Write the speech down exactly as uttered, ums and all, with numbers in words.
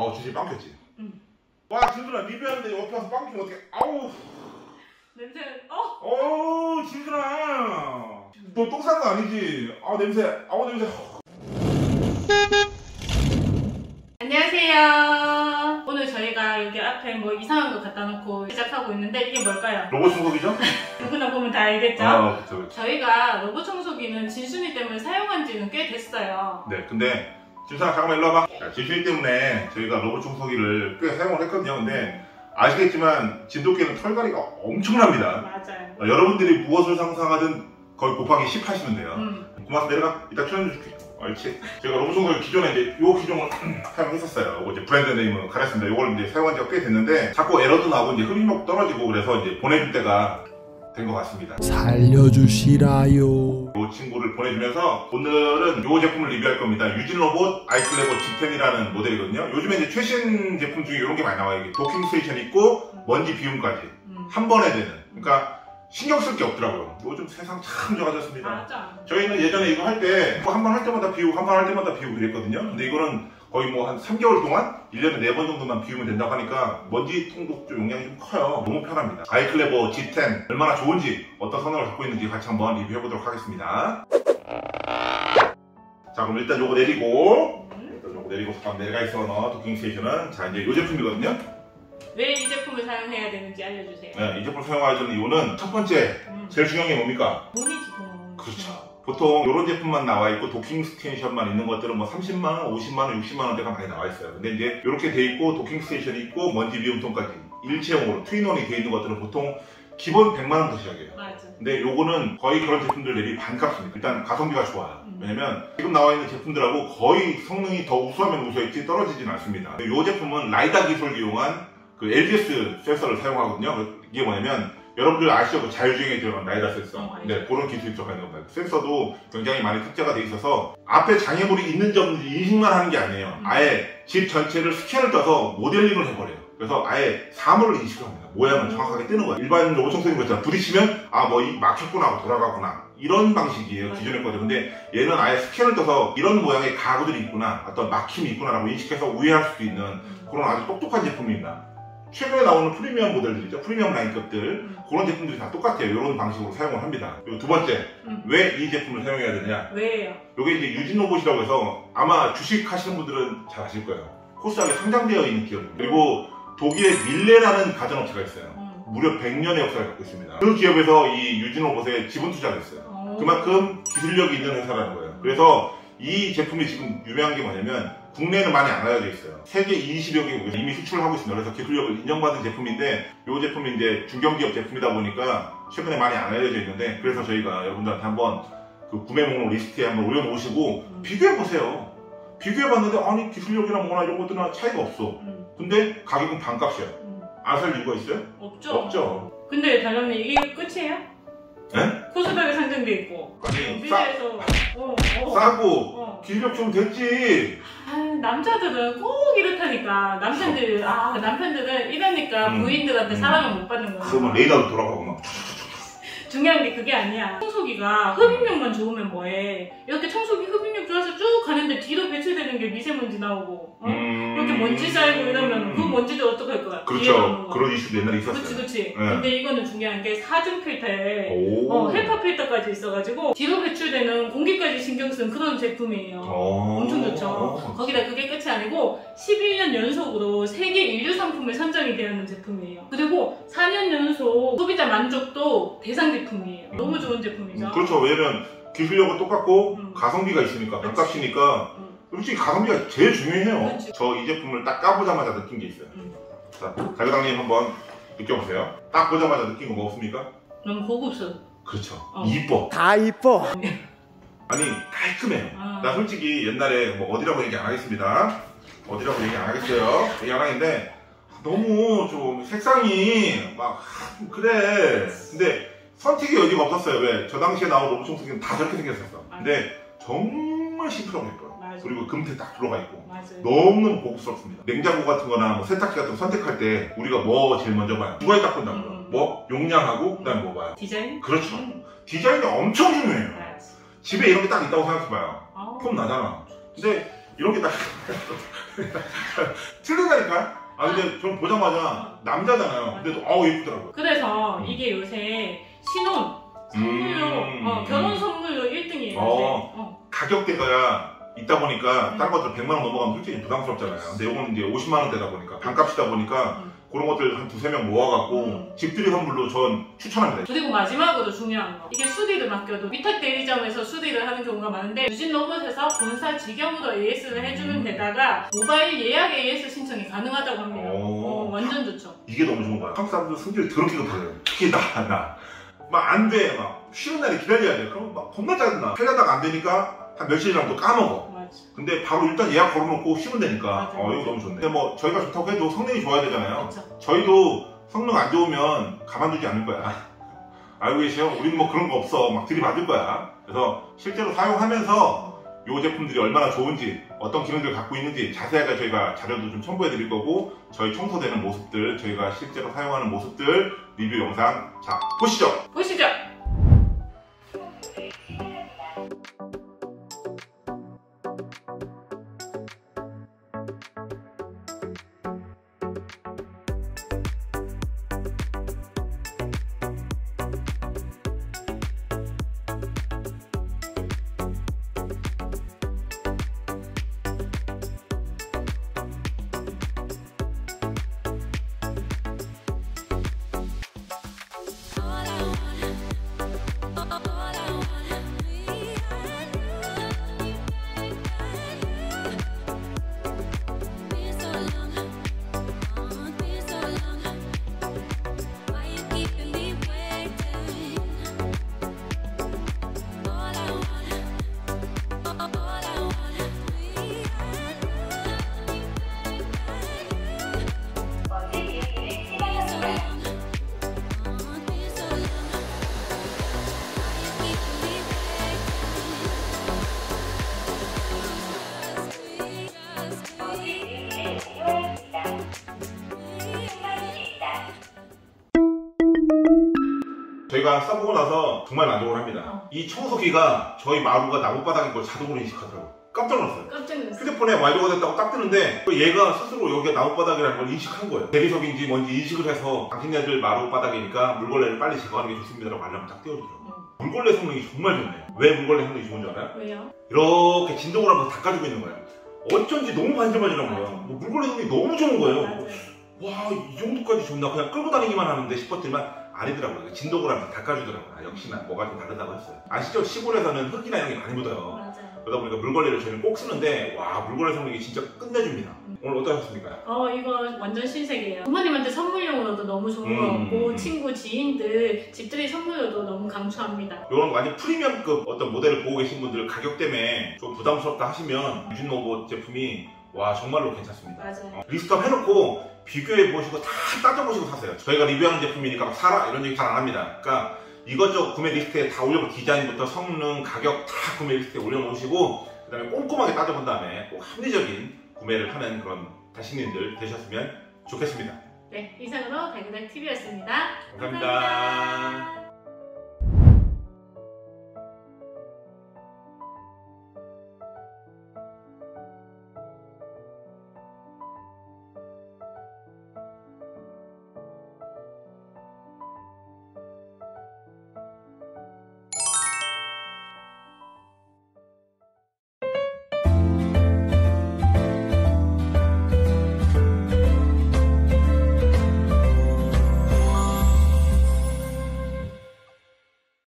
아우 주진이 빵 켰지? 응. 와 진들아 리뷰하는데 옆에 와서 빵 켜면 어떡해. 아우 냄새. 어? 어우 진들아 너 똥 싼 거 아니지? 아우 냄새. 아우 냄새. 안녕하세요. 오늘 저희가 여기 앞에 뭐 이상한 거 갖다 놓고 시작하고 있는데 이게 뭘까요? 로봇 청소기죠? 누구나 보면 다 알겠죠? 아, 그쵸, 그쵸. 저희가 로봇 청소기는 진순이 때문에 사용한 지는 꽤 됐어요. 네, 근데 진순아 잠깐만 일로 와봐. 자, 진순이 때문에 저희가 로봇 청소기를 꽤 사용을 했거든요. 근데 아시겠지만 진돗개는 털갈이가 엄청납니다. 맞아요. 어, 여러분들이 무엇을 상상하든 거의 곱하기 십 하시면 돼요. 음. 고맙습니다. 내려가. 이따 출연해줄게. 알지? 제가 로봇 청소기 기존에 이제 요 기종을 사용했었어요. 이거 이제 브랜드 네임은 가렸습니다. 요걸 이제 사용한 지가 꽤 됐는데 자꾸 에러도 나고 이제 흡입력 떨어지고 그래서 이제 보내줄 때가 된 것 같습니다. 살려주시라요. 요 친구를 보내주면서 오늘은 요 제품을 리뷰할 겁니다. 유진로봇 아이클레보 지 텐이라는 모델이거든요. 요즘에 이제 최신 제품 중에 이런 게 많이 나와요. 여기 도킹 스테이션이 있고 먼지 비움까지 음. 한 번에 되는. 그러니까 신경 쓸 게 없더라고요. 요즘 세상 참 좋아졌습니다. 맞아. 저희는 예전에 이거 할 때 한 번 할 때마다 비우고 한 번 할 때마다 비우고 그랬거든요. 근데 이거는 거의 뭐 한 삼 개월 동안 일 년에 네 번 정도만 비우면 된다고 하니까 먼지 통도 좀 용량이 좀 커요. 너무 편합니다. 아이클레보 지 텐 얼마나 좋은지 어떤 성능을 갖고 있는지 같이 한번 리뷰해 보도록 하겠습니다. 자 그럼 일단 요거 내리고 일단 요거 내리고 잠깐 내가 있어 너 도킹 스테이션은 자 이제 요 제품이거든요. 왜 이 제품을 사용해야 되는지 알려주세요. 네, 이 제품을 사용하는 이유는 첫 번째, 음. 제일 중요한 게 뭡니까? 돈이지 돈. 그렇죠. 보통 이런 제품만 나와 있고 도킹 스테이션만 있는 것들은 뭐 삼십만 원, 오십만 원, 육십만 원대가 많이 나와 있어요. 근데 이제 이렇게 돼 있고 도킹 스테이션이 있고 먼지 비움통까지 일체형으로 트윈원이 돼 있는 것들은 보통 기본 백만 원부터 시작해요. 맞아. 근데 요거는 거의 그런 제품들 대비 반값입니다. 일단 가성비가 좋아요. 음. 왜냐면 지금 나와 있는 제품들하고 거의 성능이 더 우수하면 우수했지 떨어지진 않습니다. 이 제품은 라이다 기술을 이용한 그 엘디에스 센서를 사용하거든요. 이게 뭐냐면 여러분들 아시죠? 그 자율주행에 들어간 라이다 센서. 어, 네, 그런 기술이 들어가는 겁니다. 센서도 굉장히 많이 탑재가 돼 있어서 앞에 장애물이 있는지 없는지 인식만 하는 게 아니에요. 음. 아예 집 전체를 스캔을 떠서 모델링을 해버려요. 그래서 아예 사물을 인식합니다. 모양을 음. 정확하게 뜨는 거예요. 일반 로봇 청소기인 것처럼 부딪히면 아 뭐 막혔구나 하고 돌아가구나 이런 방식이에요. 네. 기존의 거죠. 근데 얘는 아예 스캔을 떠서 이런 모양의 가구들이 있구나 어떤 막힘이 있구나라고 인식해서 우회할 수도 있는 음. 그런 아주 똑똑한 제품입니다. 최근에 나오는 프리미엄 모델들이죠. 프리미엄 라인급들 음. 그런 제품들이 다 똑같아요. 이런 방식으로 사용을 합니다. 그리고 두 번째, 음. 왜 이 제품을 사용해야 되냐? 왜요? 이게 이제 유진로봇이라고 해서 아마 주식 하시는 분들은 잘 아실 거예요. 코스닥에 상장되어 있는 기업입니다. 그리고 독일의 밀레라는 가전업체가 있어요. 음. 무려 백 년의 역사를 갖고 있습니다. 그 기업에서 이 유진로봇에 지분 투자를 했어요. 오. 그만큼 기술력이 있는 회사라는 거예요. 그래서 이 제품이 지금 유명한 게 뭐냐면 국내에는 많이 안 알려져 있어요. 세계 이십여 개국에서 이미 수출을 하고 있습니다. 그래서 기술력을 인정받은 제품인데 이 제품이 이제 중견기업 제품이다 보니까 최근에 많이 안 알려져 있는데 그래서 저희가 여러분들한테 한번 그 구매 목록 리스트에 한번 올려놓으시고 음. 비교해보세요. 비교해봤는데 아니 기술력이나 뭐나 이런 것들은 차이가 없어. 음. 근데 가격은 반값이야. 음. 안 살 이유가 있어요? 없죠. 없죠. 근데 달러님 이게 끝이에요? 네? 코스닥에 상장돼 있고 아니 싸, 어, 어. 싸고 어. 기술력 좀 됐지. 아, 남자들은 꼭 이렇다니까. 남편들, 어. 아, 남편들은 이러니까 음. 부인들한테 음. 사랑을 못 받는 거야. 그러면 레이더로 돌아가고 막 중요한 게 그게 아니야. 청소기가 흡입력만 좋으면 뭐해. 이렇게 청소기 흡입력 좋아서 쭉 가는데 뒤로 배출되는 게 미세먼지 나오고 어? 음... 이렇게 먼지 쌓이고 이러면 그 먼지도 어떡할 거야. 그렇죠. 그런 이슈도 옛날에 있었어요. 그치 그치. 네. 근데 이거는 중요한 게 사중 필터에 어, 헤파 필터까지 있어가지고 뒤로 배출되는 공기까지 신경 쓴 그런 제품이에요. 엄청 좋죠. 거기다 그게 끝이 아니고 십일 년 연속으로 세계 인류 상품에 선정이 되었는 제품이에요. 그리고 사 년 연속 소비자 만족도 대상 제품이에요. 음. 너무 좋은 제품이죠. 음, 그렇죠. 왜냐면 기술력은 똑같고 음. 가성비가 있으니까 반값이니까 음. 솔직히 가성비가 제일 중요해요. 저 이 제품을 딱 까보자마자 느낀 게 있어요. 음. 자, 자교당님 한번 느껴보세요. 딱 보자마자 느낀 거 뭐 없습니까? 너무 고급스러워. 그렇죠. 어. 이뻐. 다 이뻐. 아니 깔끔해요. 아. 나 솔직히 옛날에 뭐 어디라고 얘기 안 하겠습니다. 어디라고 얘기 안 하겠어요. 얘기 안 하겠는데 너무 좀 색상이 막 그래. 근데 선택의 여지가 없었어요. 왜? 저 당시에 나온 로봇 청소기는 다 저렇게 생겼었어. 맞아. 근데 정말 심플하고 예뻐요. 맞아. 그리고 금태 딱 들어가 있고 맞아. 너무너무 고급스럽습니다. 냉장고 같은 거나 뭐 세탁기 같은 거 선택할 때 우리가 뭐 제일 먼저 봐요? 누가 딱 본다고요? 음. 뭐? 용량하고 그 다음에 뭐 봐요? 디자인? 그렇죠. 음. 디자인이 엄청 중요해요. 맞아. 집에 이런 게 딱 있다고 생각해봐요. 폼 나잖아. 근데 이렇게 딱 틀리다니까? 아 근데 전 보자마자 남자잖아요. 근데도 아우 예쁘더라고요. 그래서 이게 요새 신혼 선물로 음, 어, 결혼 선물로 일 등이에요. 어, 어. 가격대가 있다 보니까 음. 다른 것들 백만 원 넘어가면 솔직히 부담스럽잖아요. 근데 요건 이제 오십만 원대다 보니까 반값이다 보니까 음. 그런 것들 한 두세 명 모아갖고 음. 집들이 선물로 전 추천합니다. 그리고 마지막으로 중요한 거, 이게 수리를 맡겨도 위탁 대리점에서 수리를 하는 경우가 많은데 유진로봇에서 본사 직영으로 에이에스를 해주는 음. 데다가 모바일 예약 에이에스 신청이 가능하다고 합니다. 어, 완전 좋죠. 이게 너무 좋은 거야. 한국 사람들 성질이 더럽게 급해요. 특히 나, 나. 막 안 돼. 막 쉬는 날에 기다려야 돼. 그러면 막 겁나 짜증나. 해가다가 안 되니까 한 며칠이라도 까먹어. 근데 바로 일단 예약 걸어놓고 쉬면 되니까 맞아, 어 이거 너무 좋네. 근데 뭐 저희가 좋다고 해도 성능이 좋아야 되잖아요. 그쵸. 저희도 성능 안 좋으면 가만두지 않을 거야. 알고 계세요? 우리는 뭐 그런 거 없어. 막 들이받을 거야. 그래서 실제로 사용하면서 이 제품들이 얼마나 좋은지, 어떤 기능들을 갖고 있는지 자세하게 저희가 자료도 좀 첨부해 드릴 거고, 저희 청소되는 모습들, 저희가 실제로 사용하는 모습들 리뷰 영상 자 보시죠. 보시죠. 저희가 써보고 나서 정말 만족을 합니다. 어. 이 청소기가 저희 마루가 나무바닥인 걸 자동으로 인식하더라고요. 깜짝 놀랐어요. 깜짝 놀랐어요. 휴대폰에 완료가 됐다고 딱 뜨는데 얘가 스스로 여기가 나무바닥이라는 걸 인식한 거예요. 대리석인지 뭔지 인식을 해서 당신네들 마루바닥이니까 물걸레를 빨리 제거하는 게 좋습니다 라고 알람을 딱 띄워주더라고요. 어. 물걸레 성능이 정말 좋네요. 왜 물걸레 성능이 좋은 줄 알아요? 왜요? 이렇게 진동을 하면서 닦아주고 있는 거예요. 어쩐지 너무 반질반질한 거예요. 뭐 물걸레 성능이 너무 좋은 거예요. 와, 이 정도까지 좋나? 그냥 끌고 다니기만 하는데 싶었지만 아니더라고요. 진동을 하면서 닦아주더라고요. 아, 역시나 뭐가 좀 다르다고 했어요. 아시죠? 시골에서는 흙이나 이런 게 많이 묻어요. 맞아요. 그러다 보니까 물걸레를 저희는 꼭 쓰는데 와, 물걸레 성능이 진짜 끝내줍니다. 음. 오늘 어떠셨습니까? 어, 이거 완전 신세계예요. 부모님한테 선물용으로도 너무 좋은 거 같고 음. 친구, 지인들, 집들이 선물로도 너무 강추합니다. 이런 완전 프리미엄급 어떤 모델을 보고 계신 분들 가격 때문에 좀 부담스럽다 하시면 유진로봇 제품이 와 정말로 괜찮습니다. 맞아요. 어, 리스트업 해놓고 비교해보시고 다 따져보시고 사세요. 저희가 리뷰하는 제품이니까 막 사라 이런 얘기 잘 안합니다. 그러니까 이것저것 구매 리스트에 다 올려보고 디자인부터 성능, 가격 다 구매 리스트에 올려놓으시고 그 다음에 꼼꼼하게 따져본 다음에 꼭 합리적인 구매를 하는 그런 다신님들 되셨으면 좋겠습니다. 네, 이상으로 달그닥 티비였습니다. 감사합니다. 감사합니다.